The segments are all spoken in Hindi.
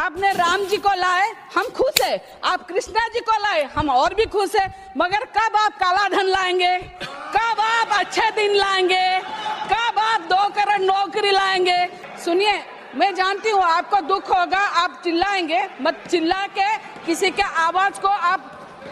आपने राम जी को लाए, हम खुश है, आप कृष्णा जी को लाए, हम और भी खुश है, मगर कब आप काला धन लाएंगे, कब आप अच्छे दिन लाएंगे, कब आप 2 करोड़ नौकरी लाएंगे। सुनिए, मैं जानती हूँ आपको दुख होगा, आप चिल्लाएंगे, मत चिल्ला के किसी के आवाज को आप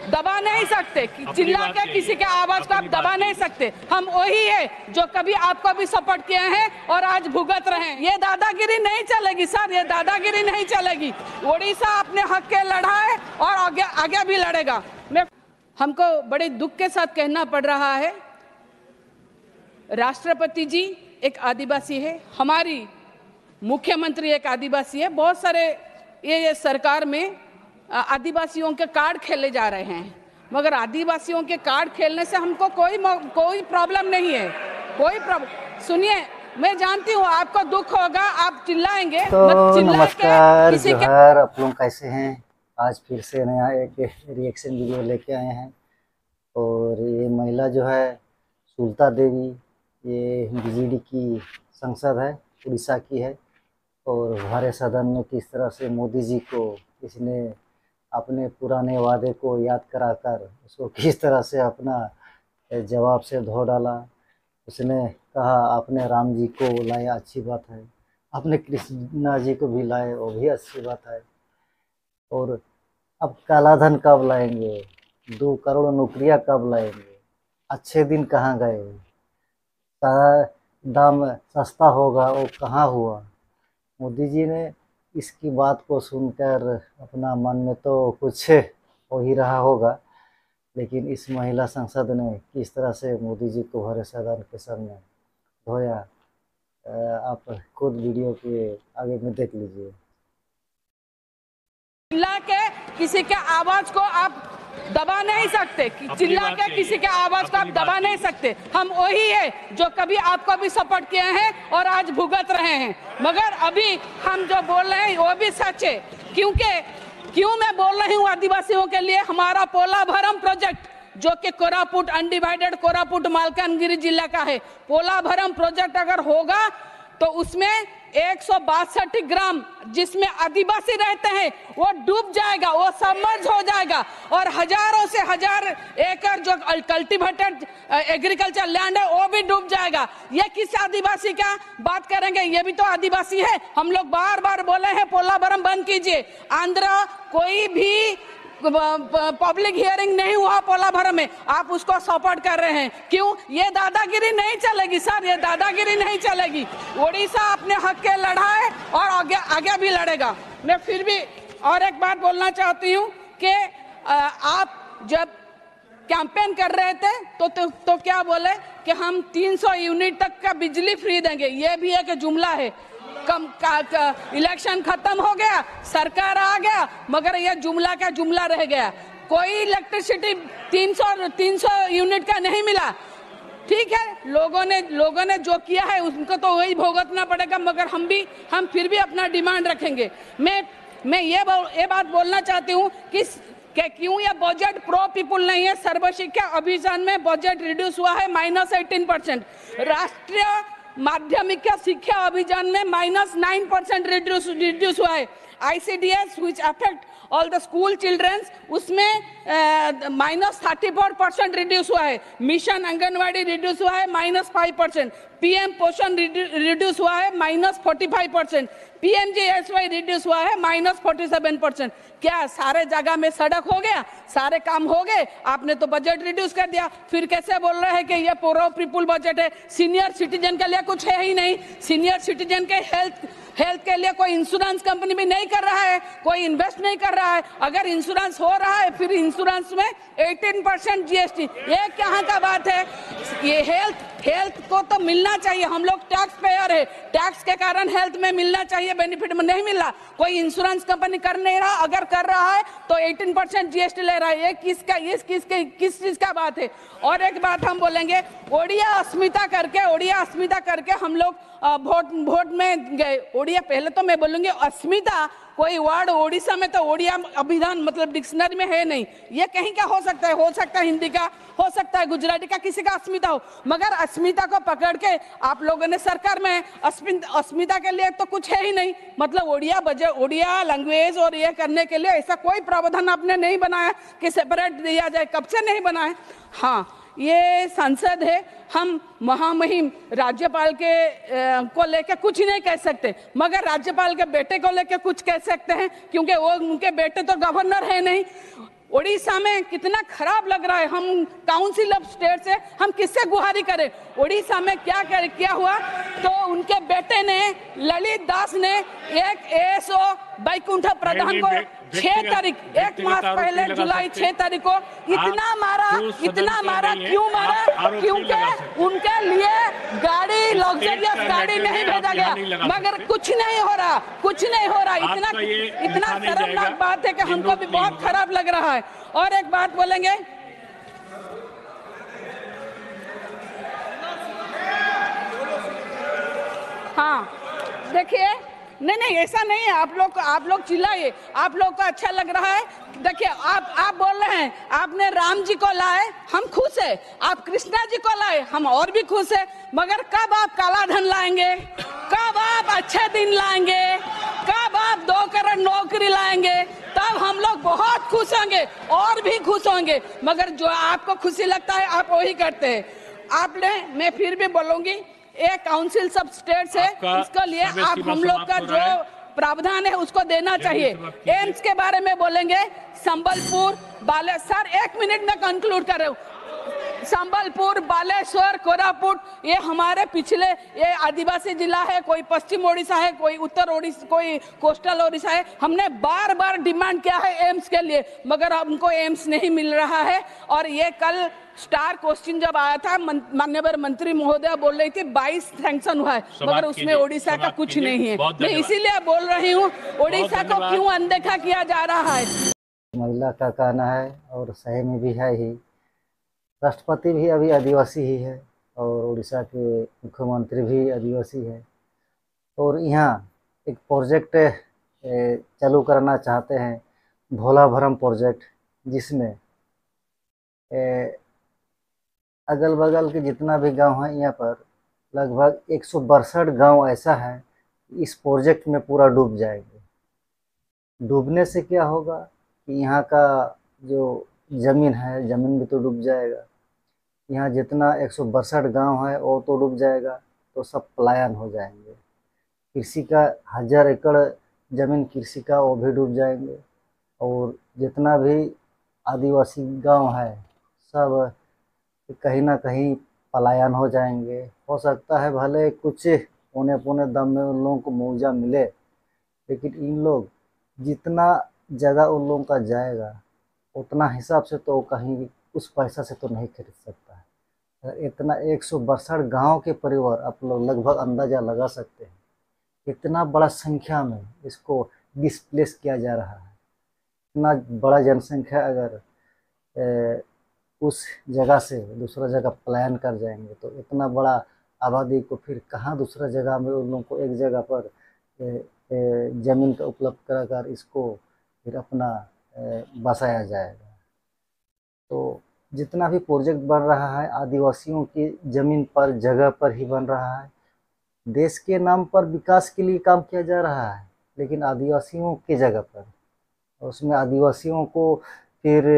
दबा नहीं सकते, चिल्ला के किसी के आवाज को आप दबा नहीं सकते। हम वही है जो कभी आपको भी सपोर्ट किए हैं और आज भुगत रहे हैं। ये दादागिरी नहीं चलेगी सर, ये दादागिरी नहीं चलेगी। ओडिशा अपने हक के लड़ा है और आगे आगे भी लड़ेगा। मैं हमको बड़े दुख के साथ कहना पड़ रहा है, राष्ट्रपति जी एक आदिवासी है, हमारी मुख्यमंत्री एक आदिवासी है, बहुत सारे ये सरकार में आदिवासियों के कार्ड खेले जा रहे हैं, मगर आदिवासियों के कार्ड खेलने से हमको कोई प्रॉब्लम नहीं है, कोई प्रॉब्लम। सुनिए, मैं जानती हूँ आपको दुख होगा, आप चिल्लाएंगे, तो मत चिल्ला। नमस्कार, जोहार, आप लोग कैसे हैं? आज फिर से नया एक रिएक्शन वीडियो लेके आए हैं। और ये महिला जो है सुलता देवी, ये बीजेडी की सांसद है, उड़ीसा की है, और हमारे सदन में किस तरह से मोदी जी को इसने अपने पुराने वादे को याद कराकर उसको किस तरह से अपना जवाब से धो डाला। उसने कहा आपने राम जी को लाया, अच्छी बात है, आपने कृष्णा जी को भी लाए, वो भी अच्छी बात है, और अब काला धन कब लाएंगे, 2 करोड़ नौकरियां कब लाएंगे, अच्छे दिन कहाँ गए, दाम सस्ता होगा वो कहाँ हुआ। मोदी जी ने इसकी बात को सुनकर अपना मन में तो कुछ हो ही रहा होगा, लेकिन इस महिला सांसद ने किस तरह से मोदी जी को भरे सदन के सामने धोया, आप खुद वीडियो के आगे में देख लीजिए। चिल्ला के किसी के आवाज को आप दबा नहीं सकते, चिल्ला के किसी के आवाज को आप दबा नहीं सकते। हम वही है जो कभी आपको भी सपोर्ट किए हैं और आज भुगत रहे हैं, मगर अभी हम जो बोल रहे हैं वो भी सच है। क्यों मैं बोल रही हूँ आदिवासियों के लिए? हमारा पोलाभरम प्रोजेक्ट जो कि कोरापुट अनडिवाइडेड कोरापुट मालकानगिरी जिला का है, पोलाभरम प्रोजेक्ट अगर होगा तो उसमें 162 ग्राम जिसमें आदिवासी रहते हैं वो डूब जाएगा, वो सबमर्ज हो जाएगा, और हजारों से हजार एकड़ जो कल्टीवेटेड एग्रीकल्चर लैंड है वो भी डूब जाएगा। ये किस आदिवासी का बात करेंगे? ये भी तो आदिवासी है। हम लोग बार बार बोले हैं पोलाभरम बंद कीजिए। आंध्र कोई भी पब्लिक हियरिंग नहीं हुआ पोलाभरम में, आप उसको सपोर्ट कर रहे हैं, क्यों? ये दादागिरी नहीं चलेगी सर, ये दादागिरी नहीं चलेगी। ओडिशा अपने हक के लड़ा है और आगे आगे भी लड़ेगा। मैं फिर भी और एक बात बोलना चाहती हूँ कि आप जब कैंपेन कर रहे थे तो क्या बोले कि हम 300 यूनिट तक का बिजली फ्री देंगे, ये भी एक जुमला है। इलेक्शन खत्म हो गया, सरकार आ गया, मगर यह जुमला का जुमला रह गया। कोई इलेक्ट्रिसिटी 300 यूनिट का नहीं मिला। ठीक है, लोगों ने जो किया है उनको तो वही भुगतना पड़ेगा, मगर हम फिर भी अपना डिमांड रखेंगे। मैं ये बात बोलना चाहती हूँ कि क्यों यह बजट प्रो पीपुल नहीं है। सर्वशिक्षा अभियान में बजट रिड्यूस हुआ है -18%, राष्ट्रीय माध्यमिक शिक्षा अभियान में -9% रिड्यूस हुआ है, ICDS which affect all the school children उसमें -34% रिड्यूस हुआ है, मिशन आंगनवाड़ी रिड्यूस हुआ है -5%, PM पोषण रिड्यूस हुआ है -45%, PMJSY रिड्यूस हुआ है -47%। क्या सारे जगह में सड़क हो गया, सारे काम हो गए? आपने तो बजट रिड्यूस कर दिया, फिर कैसे बोल रहे हैं कि ये पूरा पीपुल बजट है? सीनियर सिटीजन के लिए कुछ है ही नहीं, सीनियर सिटीजन के हेल्थ के लिए कोई इंश्योरेंस कंपनी भी नहीं कर रहा है, कोई इन्वेस्ट नहीं कर रहा है। अगर इंश्योरेंस हो रहा है फिर इंश्योरेंस में 18% GST, ये कहाँ का बात है? ये हेल्थ को तो मिलना चाहिए, हम लोग टैक्स पेयर है, टैक्स के कारण हेल्थ में मिलना चाहिए बेनिफिट, में नहीं मिला। कोई इंश्योरेंस कंपनी कर नहीं रहा, अगर कर रहा है तो 18% GST ले रहा है। ये किस चीज का बात है? और एक बात हम बोलेंगे, ओडिया अस्मिता करके हम लोग वोट में गए। ओडिया पहले तो मैं बोलूंगी अस्मिता कोई वर्ड ओडिशा में तो ओडिया अभिधान मतलब डिक्शनरी में है नहीं, ये कहीं का हो सकता है, हो सकता है हिंदी का, हो सकता है गुजराती का, किसी का अस्मिता हो, मगर अस्मिता को पकड़ के आप लोगों ने सरकार में अस्मिता के लिए तो कुछ है ही नहीं, मतलब ओडिया बजे ओडिया लैंग्वेज और ये करने के लिए ऐसा कोई प्रावधान आपने नहीं बनाया कि सेपरेट दिया जाए, कब से नहीं बनाया। हाँ, ये संसद है, हम महामहिम राज्यपाल के को लेकर कुछ नहीं कह सकते, मगर राज्यपाल के बेटे को लेकर कुछ कह सकते हैं, क्योंकि वो उनके बेटे तो गवर्नर है नहीं। ओडिशा में कितना खराब लग रहा है, हम काउंसिल ऑफ स्टेट से हम किससे गुहारी करें, ओडिशा में क्या हुआ तो उनके बेटे ने ललित दास ने एक एएसओ बैकुंठ प्रधान को 6 तारीख एक मास पहले जुलाई 6 तारीख को इतना मारा क्यों मारा, क्योंकि उनके लिए गाड़ी लग्जरियस गाड़ी नहीं भेजा गया, मगर कुछ नहीं हो रहा। इतना शर्मनाक बात है कि हमको भी बहुत खराब लग रहा है। और एक बात बोलेंगे, हाँ देखिए, नहीं ऐसा नहीं है, आप लोग चिल्लाइए, आप लोग को अच्छा लग रहा है। देखिए आप बोल रहे हैं आपने राम जी को लाए, हम खुश है, आप कृष्णा जी को लाए, हम और भी खुश है, मगर कब आप काला धन लाएंगे, कब आप अच्छे दिन लाएंगे, कब आप 2 करोड़ नौकरी लाएंगे, तब हम लोग बहुत खुश होंगे और भी खुश होंगे, मगर जो आपको खुशी लगता है आप वही करते हैं। आपने, मैं फिर भी बोलूँगी, एक काउंसिल सब स्टेट है, इसके लिए आप हम लोग का जो प्रावधान है उसको देना चाहिए। एम्स के बारे में बोलेंगे, संबलपुर बालेश्वर, एक मिनट में कंक्लूड कर रहे हूँ, संबलपुर बालेश्वर कोरापुट ये हमारे पिछले, ये आदिवासी जिला है, कोई पश्चिम ओडिशा है, कोई उत्तर ओडिशा, कोई कोस्टल ओडिशा है, हमने बार बार डिमांड किया है एम्स के लिए, मगर हमको एम्स नहीं मिल रहा है। और ये कल स्टार क्वेश्चन जब आया था, माननीय मंत्री महोदय बोल रही थी 22 सैंक्शन हुआ है, मगर उसमें ओडिशा का कुछ नहीं है। मैं इसीलिए बोल रही हूँ ओडिशा को क्यों अनदेखा किया जा रहा है। महिला का कहना है और सही में भी है ही, राष्ट्रपति भी अभी आदिवासी ही है और उड़ीसा के मुख्यमंत्री भी आदिवासी है, और यहाँ एक प्रोजेक्ट चालू करना चाहते हैं, भोलाभरम प्रोजेक्ट, जिसमें अगल बगल के जितना भी गांव है, यहाँ पर लगभग 162 गाँव ऐसा है इस प्रोजेक्ट में पूरा डूब जाएंगे। डूबने से क्या होगा कि यहाँ का जो ज़मीन है, ज़मीन भी तो डूब जाएगा, यहाँ जितना 162 गांव है वो तो डूब जाएगा, तो सब पलायन हो जाएंगे। कृषि का 1000 एकड़ ज़मीन कृषि का वो भी डूब जाएंगे, और जितना भी आदिवासी गांव है सब कहीं ना कहीं पलायन हो जाएंगे। हो सकता है भले कुछ पौने पौने दाम में उन लोगों को मुआवजा मिले, लेकिन इन लोग जितना जगह उन लोगों का जाएगा उतना हिसाब से तो कहीं उस पैसा से तो नहीं खरीद सकता है। इतना 162 गाँव के परिवार आप लोग लगभग अंदाज़ा लगा सकते हैं, इतना बड़ा संख्या में इसको डिस्प्लेस किया जा रहा है। इतना बड़ा जनसंख्या अगर उस जगह से दूसरा जगह पलायन कर जाएंगे, तो इतना बड़ा आबादी को फिर कहाँ दूसरा जगह में उन लोगों को एक जगह पर ज़मीन का उपलब्ध कराकर इसको फिर अपना बसाया जाएगा। तो जितना भी प्रोजेक्ट बन रहा है आदिवासियों की ज़मीन पर, जगह पर ही बन रहा है। देश के नाम पर विकास के लिए काम किया जा रहा है, लेकिन आदिवासियों की जगह पर, और उसमें आदिवासियों को फिर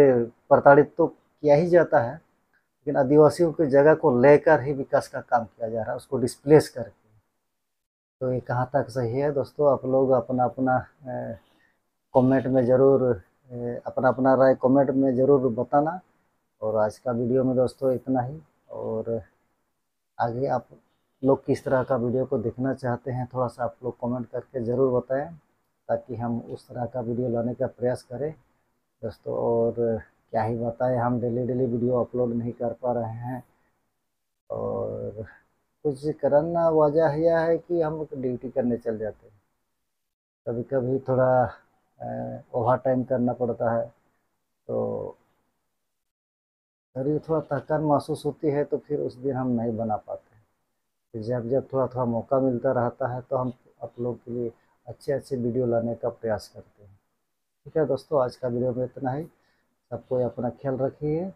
प्रताड़ित तो किया ही जाता है, लेकिन आदिवासियों की जगह को लेकर ही विकास का काम किया जा रहा है, उसको डिस्प्लेस करके। तो ये कहाँ तक सही है दोस्तों, आप लोग अपना अपना कमेंट में ज़रूर अपना राय कमेंट में ज़रूर बताना। और आज का वीडियो में दोस्तों इतना ही, और आगे आप लोग किस तरह का वीडियो को देखना चाहते हैं थोड़ा सा आप लोग कमेंट करके ज़रूर बताएं, ताकि हम उस तरह का वीडियो लाने का प्रयास करें दोस्तों। और क्या ही बताएं, हम डेली वीडियो अपलोड नहीं कर पा रहे हैं, और कुछ करना वजह यह है कि हम ड्यूटी करने चल जाते हैं, कभी कभी थोड़ा ओवर टाइम करना पड़ता है, तो शरीर थोड़ा थकान महसूस होती है, तो फिर उस दिन हम नहीं बना पाते। जब थोड़ा मौका मिलता रहता है तो हम आप लोग के लिए अच्छे अच्छे वीडियो लाने का प्रयास करते हैं। ठीक है दोस्तों, आज का वीडियो में इतना ही। सबको अपना ख्याल रखिए।